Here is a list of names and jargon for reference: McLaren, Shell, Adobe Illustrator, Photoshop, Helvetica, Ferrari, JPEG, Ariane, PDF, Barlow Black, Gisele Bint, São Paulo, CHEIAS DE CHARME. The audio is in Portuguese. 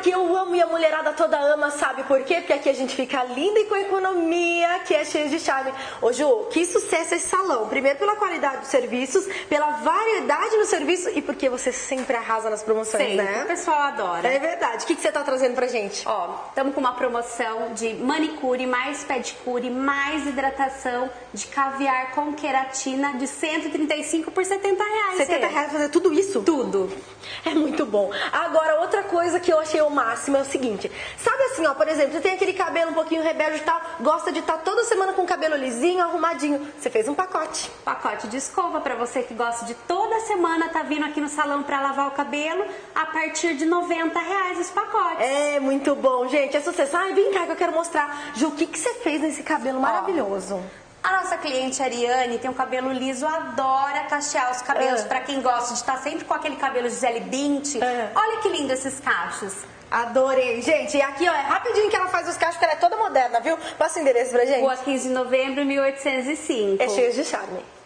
que eu amo e a mulherada toda ama, sabe por quê? Porque aqui a gente fica linda e com economia, que é Cheias de Charme. Ô Ju, que sucesso esse salão. Primeiro pela qualidade dos serviços, pela variedade no serviço e porque você sempre arrasa nas promoções, sempre, né? O pessoal adora. É verdade. O que você tá trazendo pra gente? Ó, estamos com uma promoção de manicure, mais pedicure, mais hidratação de caviar com queratina de 135 por R$70. R$70 fazer tudo isso? Tudo. É muito bom. Agora, outra coisa que eu achei o máximo é o seguinte. Sabe assim, ó, por exemplo, você tem aquele cabelo um pouquinho rebelde e tal, gosta de estar toda semana com o cabelo lisinho, arrumadinho. Você fez um pacote. Pacote de escova pra você que gosta de toda semana tá vindo aqui no salão pra lavar o cabelo, a partir de R$90 os pacotes. É muito bom, gente. É sucesso. Ai, vem cá que eu quero mostrar. Ju, o que que você fez nesse cabelo maravilhoso? A nossa cliente Ariane tem um cabelo liso, adora cachear os cabelos. Pra quem gosta de estar sempre com aquele cabelo Gisele Bint, olha que lindo esses cachos. Adorei, gente. E aqui, ó, é rapidinho que ela faz os cachos, porque ela é toda moderna, viu? Passa o endereço pra gente. Rua 15 de Novembro, 1805. É Cheias de Charme.